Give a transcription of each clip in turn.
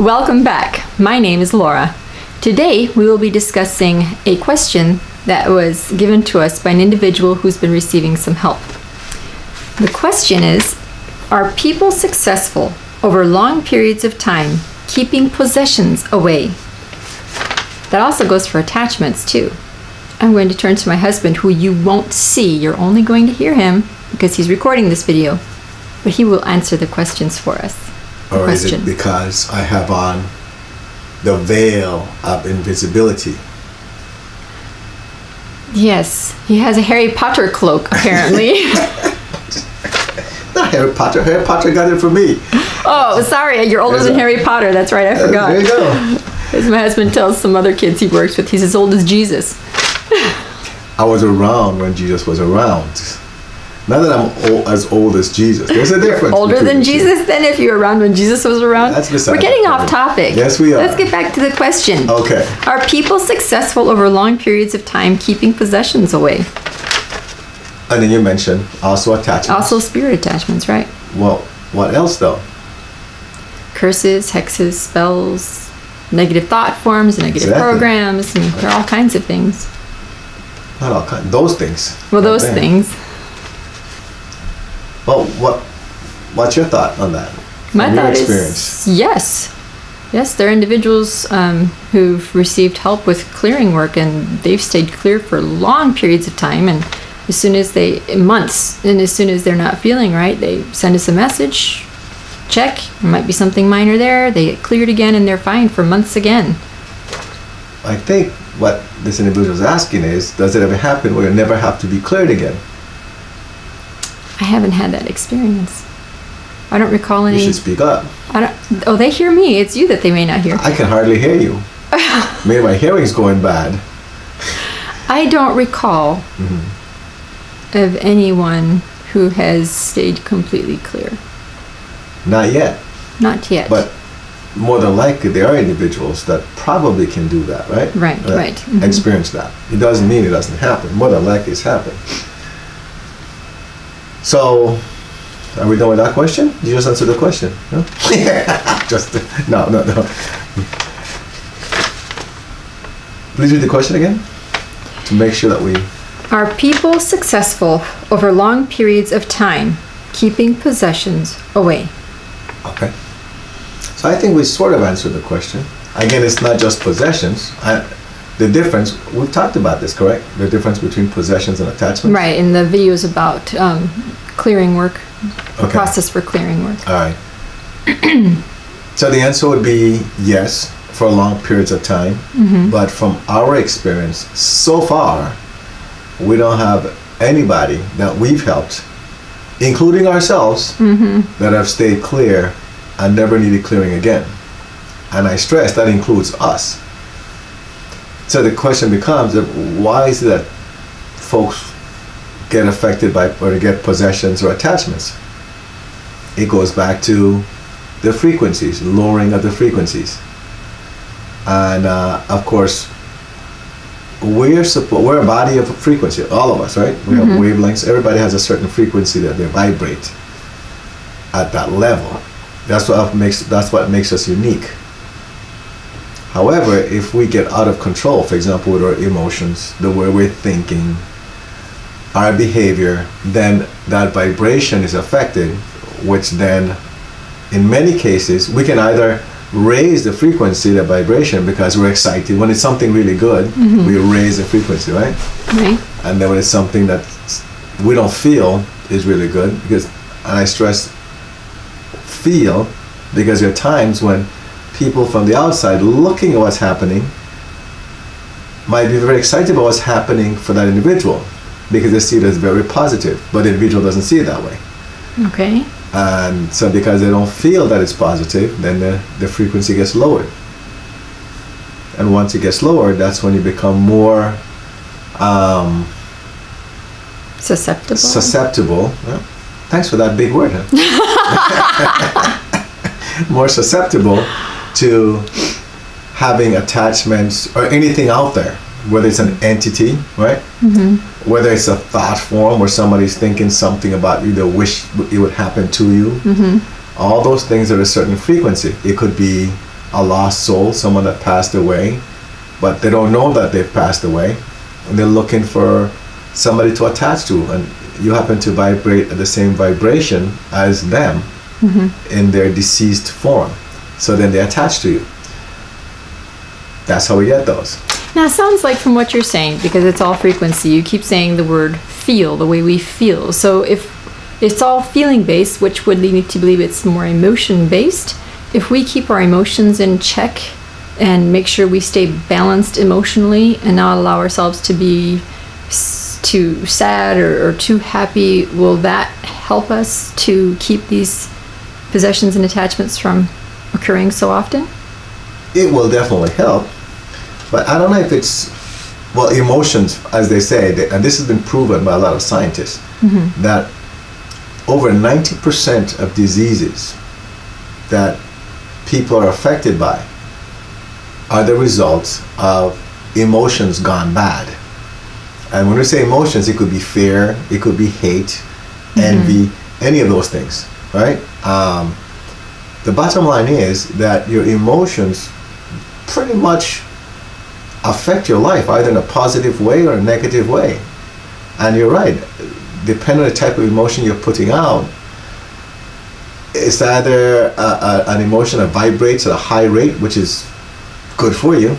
Welcome back. My name is Laura. Today we will be discussing a question that was given to us by an individual who's been receiving some help. The question is, are people successful over long periods of time keeping possessions away? That also goes for attachments too. I'm going to turn to my husband, who you won't see. You're only going to hear him because he's recording this video, but he will answer the questions for us. Or is it because I have on the veil of invisibility? Yes, he has a Harry Potter cloak, apparently. Not Harry Potter. Harry Potter got it for me. Oh, sorry. You're older than Harry Potter. That's right. I forgot. There you go. As my husband tells some other kids he works with, he's as old as Jesus. I was around when Jesus was around. Not that I'm as old as Jesus. There's a difference. You're older than Jesus than if you were around when Jesus was around? That's beside the point. We're getting off topic. Yes, we are. Let's get back to the question. Okay. Are people successful over long periods of time keeping possessions away? And then you mentioned also attachments. Also spirit attachments, right? Well, what else though? Curses, hexes, spells, negative thought forms, negative programs, and there are all kinds of things. Not all kinds. Those things. Well, those things. Well, what's your thought on that? My thought is yes. Yes, there are individuals who've received help with clearing work, and they've stayed clear for long periods of time, and as soon as they, months, and as soon as they're not feeling right, they send us a message, check, there might be something minor there, they get cleared again, and they're fine for months again. I think what this individual is asking is, does it ever happen where you never have to be cleared again? I haven't had that experience. I don't recall any. You should speak up. Oh, they hear me. It's you that they may not hear. I can hardly hear you. Maybe my hearing's going bad. I don't recall of anyone who has stayed completely clear. Not yet. Not yet. But more than likely, there are individuals that probably can do that, right? Right, that right. Experience that. It doesn't mean it doesn't happen. More than likely, it's happened. So, are we done with that question? You just answered the question. No? Just no. Please read the question again to make sure that we. Are people successful over long periods of time keeping possessions away? Okay. So I think we sort of answered the question. Again, it's not just possessions. The difference, we've talked about this, correct? The difference between possessions and attachments? Right, in the videos about clearing work, the process for clearing work. All right. So the answer would be yes, for long periods of time. But from our experience so far, we don't have anybody that we've helped, including ourselves, that have stayed clear and never needed clearing again. And I stress that includes us. So the question becomes, why is it that folks get affected by, or they get possessions or attachments? It goes back to the frequencies, lowering of the frequencies. And of course, we're a body of frequency, all of us, right? We have wavelengths. Everybody has a certain frequency that they vibrate at that level. That's what makes us unique. However, if we get out of control, for example, with our emotions, the way we're thinking, our behavior, then that vibration is affected, which then, in many cases, we can either raise the frequency, the vibration, because we're excited. When it's something really good, we raise the frequency, right? And then when it's something that we don't feel is really good, because, and I stress feel, because there are times when people from the outside looking at what's happening might be very excited about what's happening for that individual because they see it as very positive, but the individual doesn't see it that way. Okay. And so because they don't feel that it's positive, then the frequency gets lowered. And once it gets lowered, that's when you become more susceptible. Susceptible. Well, thanks for that big word, huh? More susceptible to having attachments or anything out there, whether it's an entity, right? Whether it's a thought form where somebody's thinking something about you, they wish it would happen to you. All those things are a certain frequency. It could be a lost soul, someone that passed away, but they don't know that they've passed away, and they're looking for somebody to attach to, and you happen to vibrate at the same vibration as them in their deceased form, so then they attach to you. That's how we get those. Now, it sounds like from what you're saying, because it's all frequency, you keep saying the word feel, the way we feel. So if it's all feeling based, which would lead me to believe it's more emotion based, if we keep our emotions in check and make sure we stay balanced emotionally and not allow ourselves to be too sad or too happy, will that help us to keep these possessions and attachments from occurring so often? It will definitely help. But I don't know if it's, well, emotions, as they say, and this has been proven by a lot of scientists, that over 90% of diseases that people are affected by are the results of emotions gone bad. And when we say emotions, it could be fear, it could be hate, envy, any of those things, right? The bottom line is that your emotions pretty much affect your life, either in a positive way or a negative way. And you're right, depending on the type of emotion you're putting out, it's either an emotion that vibrates at a high rate, which is good for you,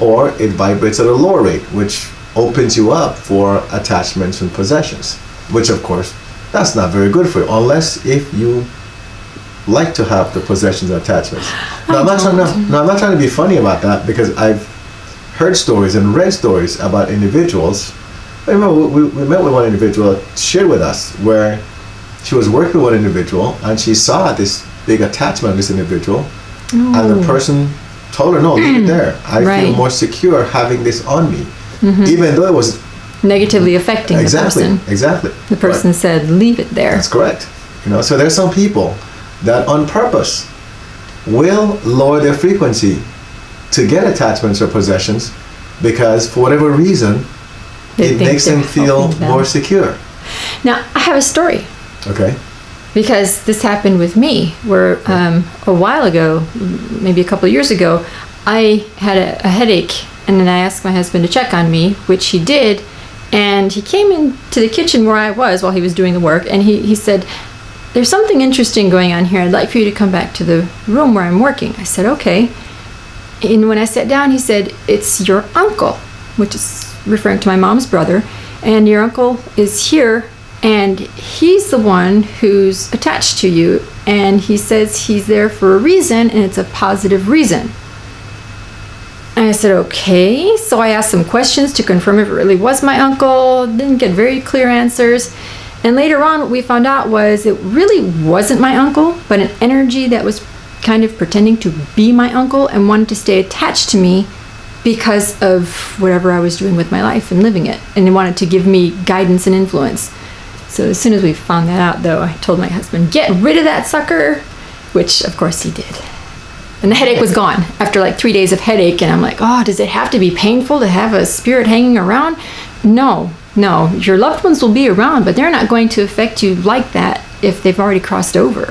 or it vibrates at a lower rate, which opens you up for attachments and possessions, which of course, that's not very good for you, unless if you like to have the possessions and attachments. Now, I'm not trying to be funny about that, because I've heard stories and read stories about individuals. I remember we met with one individual, shared with us, where she was working with one individual and she saw this big attachment on this individual, and the person told her, no, leave it there. I feel more secure having this on me, even though it was negatively affecting the person. The person said, leave it there. That's correct. You know, so there's some people that on purpose will lower their frequency to get attachments or possessions, because for whatever reason, it makes them feel more secure. Now, I have a story. Okay. Because this happened with me, where a while ago, maybe a couple of years ago, I had a headache, and then I asked my husband to check on me, which he did, and he came into the kitchen where I was while he was doing the work, and he said, there's something interesting going on here. I'd like for you to come back to the room where I'm working. I said, okay. And when I sat down, he said, it's your uncle, which is referring to my mom's brother, and your uncle is here, and he's the one who's attached to you, and he says he's there for a reason, and it's a positive reason. And I said, okay. So I asked some questions to confirm if it really was my uncle, didn't get very clear answers. And later on, what we found out was it really wasn't my uncle, but an energy that was kind of pretending to be my uncle and wanted to stay attached to me because of whatever I was doing with my life and living it, and they wanted to give me guidance and influence. So as soon as we found that out, though, I told my husband, get rid of that sucker, which of course he did, and the headache was gone after like 3 days of headache. And I'm like, oh, does it have to be painful to have a spirit hanging around? No, your loved ones will be around, but they're not going to affect you like that if they've already crossed over,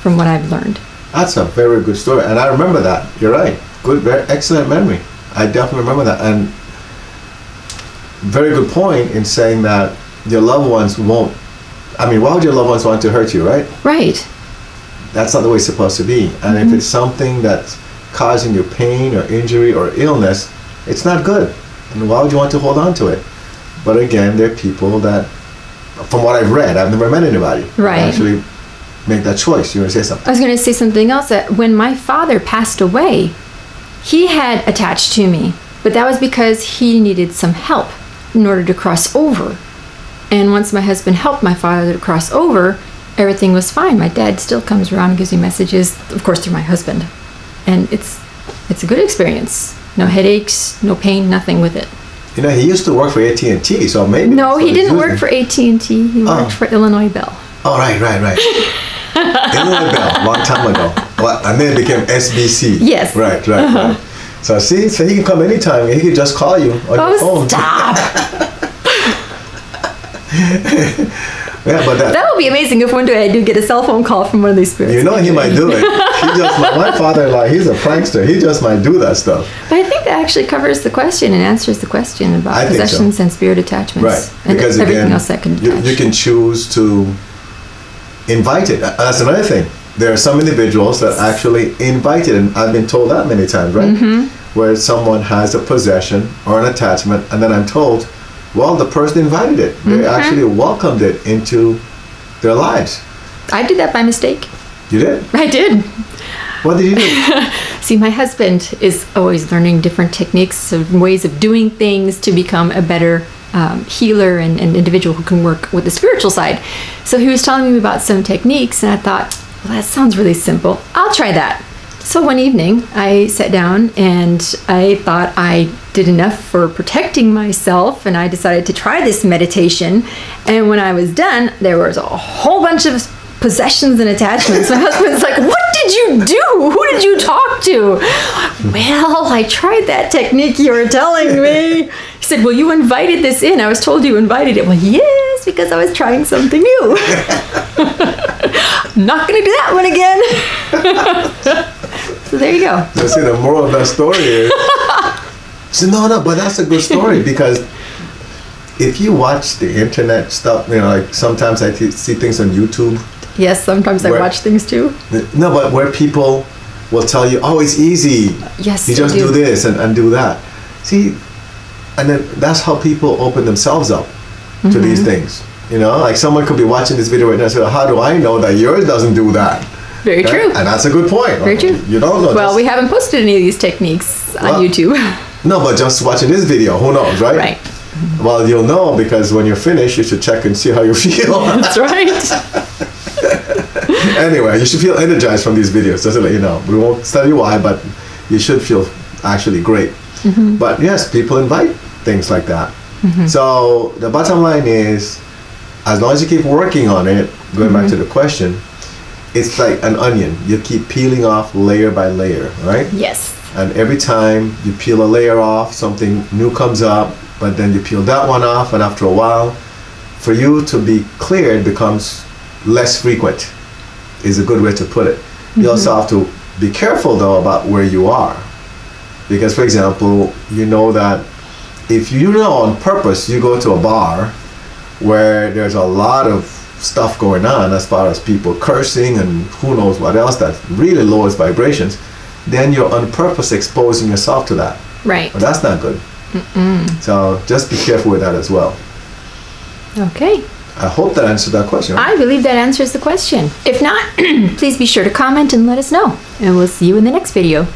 from what I've learned. That's a very good story, and I remember that. You're right. Good, very excellent memory. I definitely remember that, and very good point in saying that your loved ones won't, I mean, why would your loved ones want to hurt you, right? Right. That's not the way it's supposed to be, and if it's something that's causing you pain or injury or illness, it's not good, and why would you want to hold on to it? But again, there are people that, from what I've read, I've never met anybody. Right. Actually, make that choice. You want to say something? I was going to say something else. That when my father passed away, he had attached to me, but that was because he needed some help in order to cross over. And once my husband helped my father to cross over, everything was fine. My dad still comes around and gives me messages, of course, through my husband. And it's a good experience. No headaches, no pain, nothing with it. You know, he used to work for AT&T, so maybe... No, he didn't work for AT&T. He worked for Illinois Bell. Oh, right. Illinois Bell, long time ago. Well, and then it became SBC. Yes. Right. So see, so he can come anytime. He can just call you on your phone. Stop! Yeah, but that would be amazing if one day I do get a cell phone call from one of these spirits. You know, he might do it. My father-in-law, he's a prankster. He just might do that stuff. But I think that actually covers the question and answers the question about possessions and spirit attachments. Right. And because everything else that can attach. You can choose to invite it. That's another thing. There are some individuals that actually invite it, and I've been told that many times, right? Mm-hmm. Where someone has a possession or an attachment, and then I'm told, well, the person invited it. They actually welcomed it into their lives. I did that by mistake. You did? I did. What did you do? See, my husband is always learning different techniques and ways of doing things to become a better healer and individual who can work with the spiritual side. So he was telling me about some techniques, and I thought, well, that sounds really simple. I'll try that. So one evening, I sat down and I thought I did enough for protecting myself, and I decided to try this meditation. And when I was done, there was a whole bunch of possessions and attachments. My husband's like, what did you do? Who did you talk to? Well, I tried that technique you were telling me. He said, well, you invited this in. I was told you invited it. Well, yes, because I was trying something new. I'm not going to do that one again. So there you go. So see, the moral of that story is, so no, but that's a good story, because if you watch the internet stuff, you know, like sometimes I see things on YouTube. Yes, sometimes I watch things too. No, but where people will tell you, oh, it's easy. Yes, you just do this and do that. See, and then that's how people open themselves up to these things. You know, like someone could be watching this video right now and say, how do I know that yours doesn't do that? Very true. And that's a good point. Very true. You don't know. Well, we haven't posted any of these techniques on YouTube. No, but just watching this video, who knows, right? Right. Well, you'll know, because when you're finished, you should check and see how you feel. That's right. Anyway, you should feel energized from these videos, just to let you know. We won't tell you why, but you should feel actually great. Mm-hmm. But yes, people invite things like that. Mm-hmm. So the bottom line is, as long as you keep working on it, going back to the question, it's like an onion. You keep peeling off layer by layer, right? Yes. And every time you peel a layer off, something new comes up, but then you peel that one off, and after a while, for you to be clear, it becomes less frequent, is a good way to put it. Mm-hmm. You also have to be careful, though, about where you are. Because, for example, you know that if you know on purpose you go to a bar where there's a lot of stuff going on as far as people cursing and who knows what else that really lowers vibrations, then you're on purpose exposing yourself to that. Right. But that's not good. Mm-mm. So just be careful with that as well. Okay. I hope that answered that question. Right? I believe that answers the question. If not, please be sure to comment and let us know. And we'll see you in the next video.